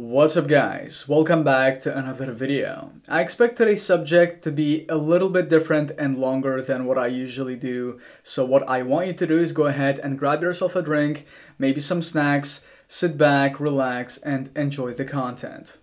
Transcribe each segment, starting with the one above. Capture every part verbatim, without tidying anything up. What's up guys, welcome back to another video. I expect today's subject to be a little bit different and longer than what I usually do. So what I want you to do is go ahead and grab yourself a drink, maybe some snacks, sit back, relax, and enjoy the content.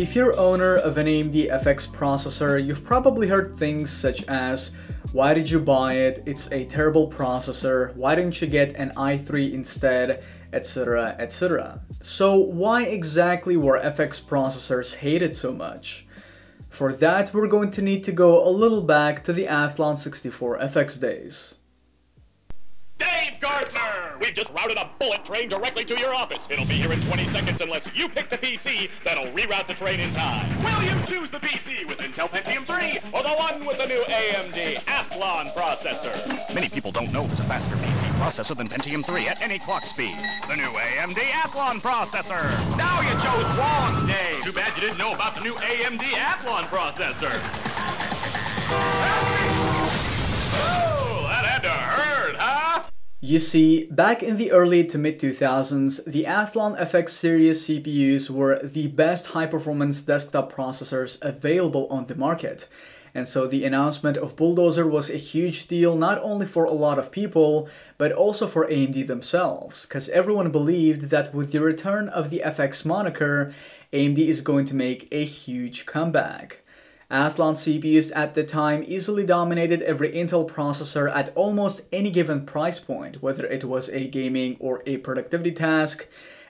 If you're an owner of an A M D F X processor, you've probably heard things such as, why did you buy it? It's a terrible processor. Why didn't you get an i three instead? Etc, et cetera. So why exactly were F X processors hated so much? For that, we're going to need to go a little back to the Athlon sixty-four F X days. Dave Gardner! We've just routed a bullet train directly to your office. It'll be here in twenty seconds unless you pick the P C that'll reroute the train in time. Will you choose the P C with Intel Pentium three or the one with the new A M D Athlon processor? Many people don't know there's a faster P C processor than Pentium three at any clock speed. The new A M D Athlon processor. Now you chose wrong, Dave. Too bad you didn't know about the new A M D Athlon processor. Oh, that had to hurt, huh? You see, back in the early to mid two thousands, the Athlon F X series C P Us were the best high-performance desktop processors available on the market. And so the announcement of Bulldozer was a huge deal not only for a lot of people, but also for A M D themselves, because everyone believed that with the return of the F X moniker, A M D is going to make a huge comeback. Athlon C P Us at the time easily dominated every Intel processor at almost any given price point, whether it was a gaming or a productivity task,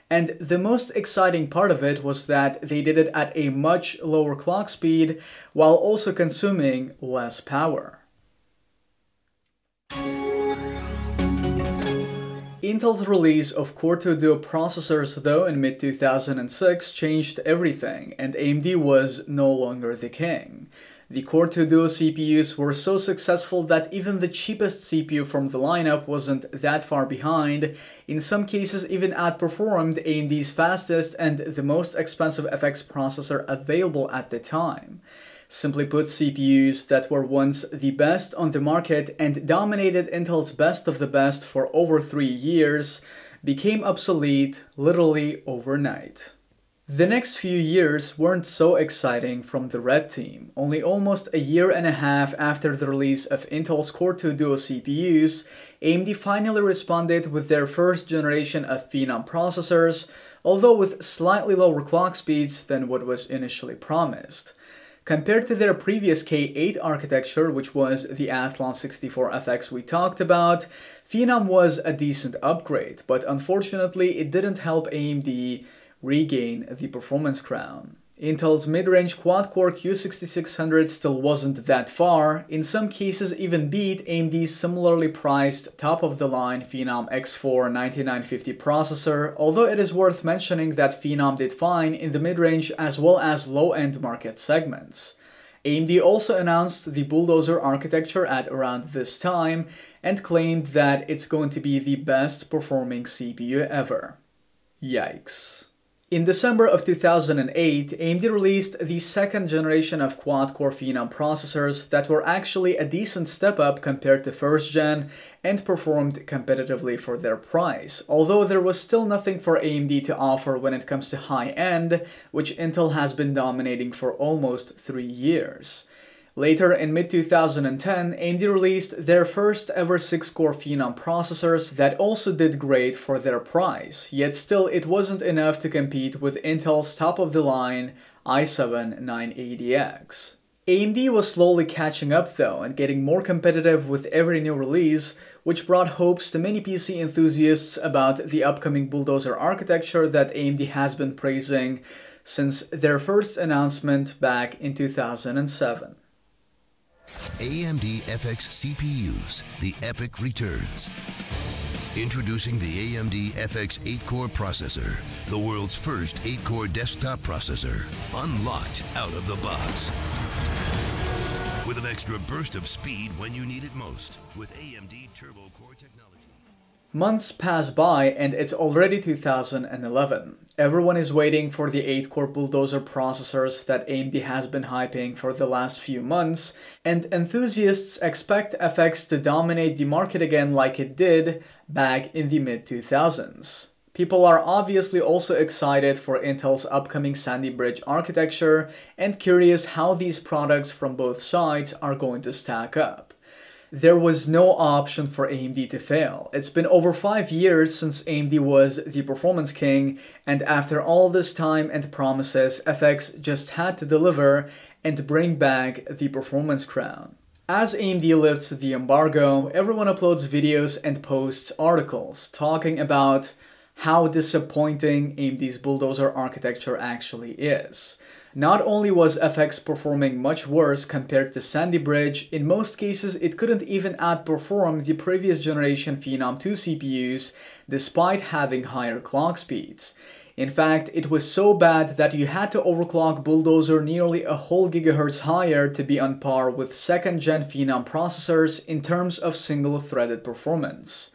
and the most exciting part of it was that they did it at a much lower clock speed while also consuming less power. Intel's release of Core two Duo processors though in mid two thousand six changed everything, and A M D was no longer the king. The Core two Duo C P Us were so successful that even the cheapest C P U from the lineup wasn't that far behind, in some cases even outperformed A M D's fastest and the most expensive F X processor available at the time. Simply put, C P Us that were once the best on the market and dominated Intel's best of the best for over three years became obsolete literally overnight. The next few years weren't so exciting from the red team. Only almost a year and a half after the release of Intel's Core two Duo C P Us, A M D finally responded with their first generation of Phenom processors, although with slightly lower clock speeds than what was initially promised. Compared to their previous K eight architecture, which was the Athlon sixty-four F X we talked about, Phenom was a decent upgrade, but unfortunately it didn't help A M D regain the performance crown. Intel's mid-range quad-core Q sixty-six hundred still wasn't that far, in some cases even beat A M D's similarly priced top-of-the-line Phenom X four ninety-nine fifty processor, although it is worth mentioning that Phenom did fine in the mid-range as well as low-end market segments. A M D also announced the Bulldozer architecture at around this time and claimed that it's going to be the best performing C P U ever. Yikes. In December of two thousand eight, A M D released the second generation of quad-core Phenom processors that were actually a decent step up compared to first gen and performed competitively for their price, although there was still nothing for A M D to offer when it comes to high-end, which Intel has been dominating for almost three years. Later, in mid two thousand ten, A M D released their first ever six-core Phenom processors that also did great for their price, yet still it wasn't enough to compete with Intel's top-of-the-line i seven nine eighty X. A M D was slowly catching up though and getting more competitive with every new release, which brought hopes to many P C enthusiasts about the upcoming Bulldozer architecture that A M D has been praising since their first announcement back in two thousand seven. A M D F X C P Us, the epic returns. Introducing the A M D F X eight-core processor, the world's first eight-core desktop processor, unlocked out of the box. With an extra burst of speed when you need it most, with A M D Turbo Core technology. Months pass by and it's already two thousand eleven. Everyone is waiting for the eight core Bulldozer processors that A M D has been hyping for the last few months, and enthusiasts expect F X to dominate the market again like it did back in the mid two thousands. People are obviously also excited for Intel's upcoming Sandy Bridge architecture and curious how these products from both sides are going to stack up. There was no option for A M D to fail. It's been over five years since A M D was the performance king, and after all this time and promises, F X just had to deliver and bring back the performance crown. As A M D lifts the embargo, everyone uploads videos and posts articles talking about how disappointing A M D's Bulldozer architecture actually is. Not only was F X performing much worse compared to Sandy Bridge, in most cases it couldn't even outperform the previous generation Phenom two C P Us despite having higher clock speeds. In fact, it was so bad that you had to overclock Bulldozer nearly a whole gigahertz higher to be on par with second gen Phenom processors in terms of single-threaded performance.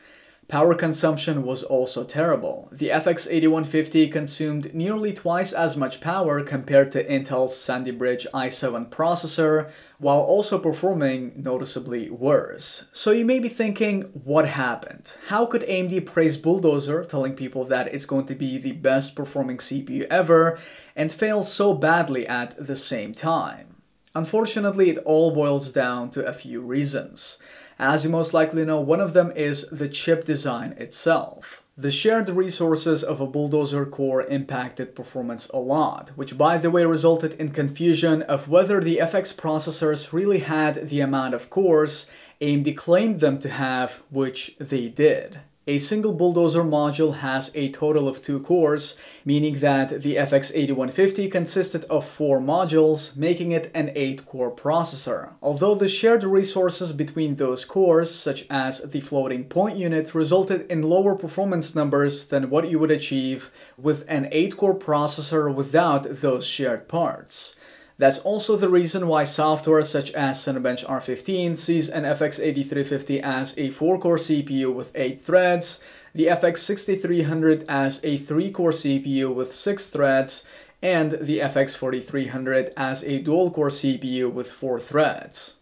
Power consumption was also terrible. The F X eighty-one fifty consumed nearly twice as much power compared to Intel's Sandy Bridge i seven processor, while also performing noticeably worse. So you may be thinking, what happened? How could A M D praise Bulldozer, telling people that it's going to be the best performing C P U ever, and fail so badly at the same time? Unfortunately, it all boils down to a few reasons. As you most likely know, one of them is the chip design itself. The shared resources of a Bulldozer core impacted performance a lot, which by the way resulted in confusion of whether the F X processors really had the amount of cores A M D claimed them to have, which they did. A single Bulldozer module has a total of two cores, meaning that the F X eighty-one fifty consisted of four modules, making it an eight core processor. Although the shared resources between those cores, such as the floating point unit, resulted in lower performance numbers than what you would achieve with an eight core processor without those shared parts. That's also the reason why software such as Cinebench R fifteen sees an F X eighty-three fifty as a four core C P U with eight threads, the F X sixty-three hundred as a three core C P U with six threads, and the F X forty-three hundred as a dual core C P U with four threads.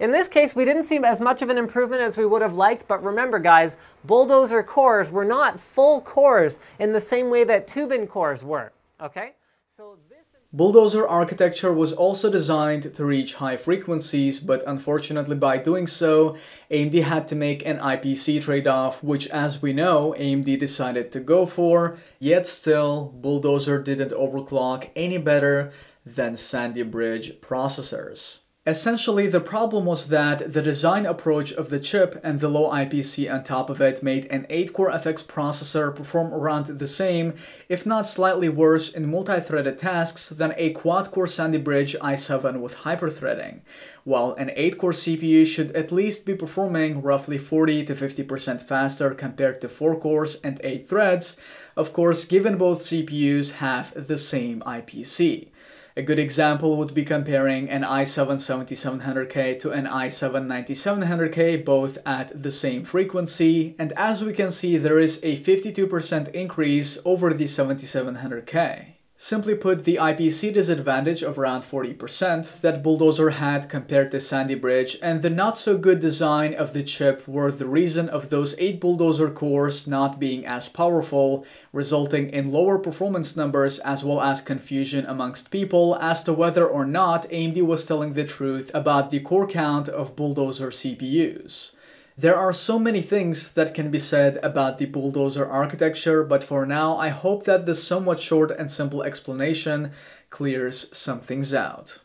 In this case, we didn't see as much of an improvement as we would have liked, but remember guys, Bulldozer cores were not full cores in the same way that two bin cores were, okay? So this Bulldozer architecture was also designed to reach high frequencies, but unfortunately by doing so, A M D had to make an I P C trade-off, which as we know, A M D decided to go for, yet still, Bulldozer didn't overclock any better than Sandy Bridge processors. Essentially, the problem was that the design approach of the chip and the low I P C on top of it made an eight core F X processor perform around the same, if not slightly worse, in multi-threaded tasks than a quad core Sandy Bridge i seven with hyperthreading, while an eight core C P U should at least be performing roughly forty to fifty percent faster compared to four cores and eight threads, of course, given both C P Us have the same I P C. A good example would be comparing an i seven seventy-seven hundred K to an i seven ninety-seven hundred K, both at the same frequency, and as we can see, there is a fifty-two percent increase over the seventy-seven hundred K. Simply put, the I P C disadvantage of around forty percent that Bulldozer had compared to Sandy Bridge and the not-so-good design of the chip were the reason of those eight Bulldozer cores not being as powerful, resulting in lower performance numbers as well as confusion amongst people as to whether or not A M D was telling the truth about the core count of Bulldozer C P Us. There are so many things that can be said about the Bulldozer architecture, but for now, I hope that this somewhat short and simple explanation clears some things out.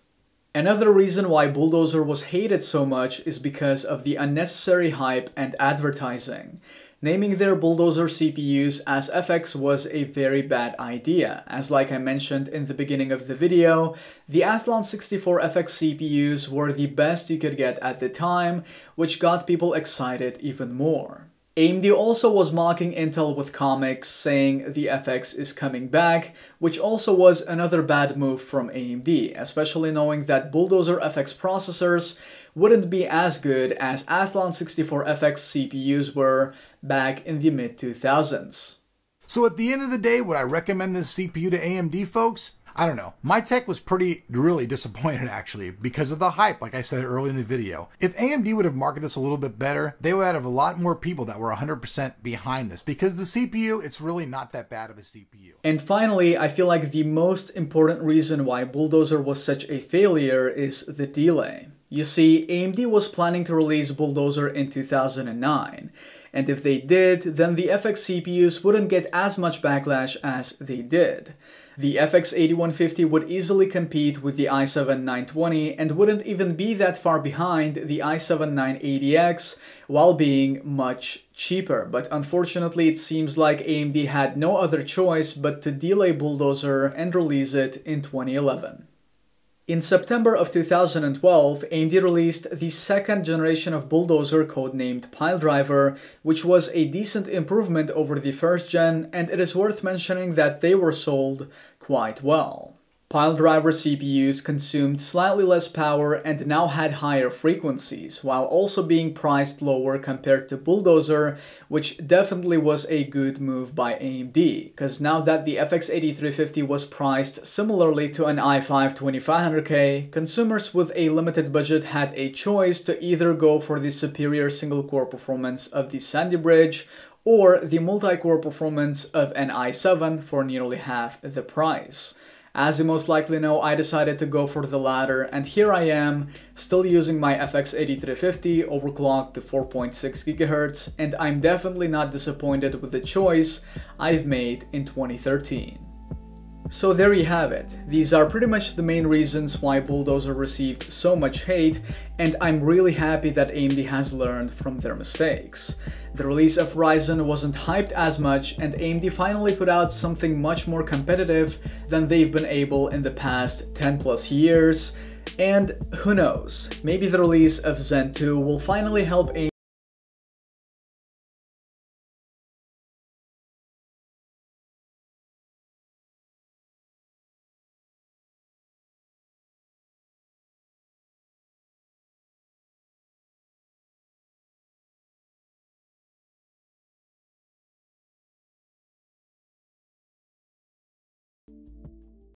Another reason why Bulldozer was hated so much is because of the unnecessary hype and advertising. Naming their Bulldozer C P Us as F X was a very bad idea, as like I mentioned in the beginning of the video, the Athlon sixty-four F X C P Us were the best you could get at the time, which got people excited even more. A M D also was mocking Intel with comics, saying the F X is coming back, which also was another bad move from A M D, especially knowing that Bulldozer F X processors wouldn't be as good as Athlon sixty-four F X C P Us were back in the mid two thousands. So at the end of the day, would I recommend this C P U to A M D folks? I don't know. My tech was pretty really disappointed actually because of the hype, like I said earlier in the video. If A M D would have marketed this a little bit better, they would have a lot more people that were one hundred percent behind this, because the C P U, it's really not that bad of a C P U. And finally, I feel like the most important reason why Bulldozer was such a failure is the delay. You see, A M D was planning to release Bulldozer in two thousand nine. And if they did, then the F X C P Us wouldn't get as much backlash as they did. The F X eighty-one fifty would easily compete with the i seven nine twenty and wouldn't even be that far behind the i seven nine eighty X while being much cheaper. But unfortunately, it seems like A M D had no other choice but to delay Bulldozer and release it in twenty eleven. In September of two thousand twelve, A M D released the second generation of Bulldozer, codenamed Piledriver, which was a decent improvement over the first gen, and it is worth mentioning that they were sold quite well. Piledriver C P Us consumed slightly less power and now had higher frequencies, while also being priced lower compared to Bulldozer, which definitely was a good move by A M D, because now that the F X eighty-three fifty was priced similarly to an i five twenty-five hundred K, consumers with a limited budget had a choice to either go for the superior single-core performance of the Sandy Bridge or the multi-core performance of an i seven for nearly half the price. As you most likely know, I decided to go for the latter, and here I am, still using my F X eighty-three fifty overclocked to four point six gigahertz, and I'm definitely not disappointed with the choice I've made in twenty thirteen. So there you have it. These are pretty much the main reasons why Bulldozer received so much hate, and I'm really happy that A M D has learned from their mistakes. The release of Ryzen wasn't hyped as much, and A M D finally put out something much more competitive than they've been able in the past ten plus years. And who knows, maybe the release of Zen two will finally help A M D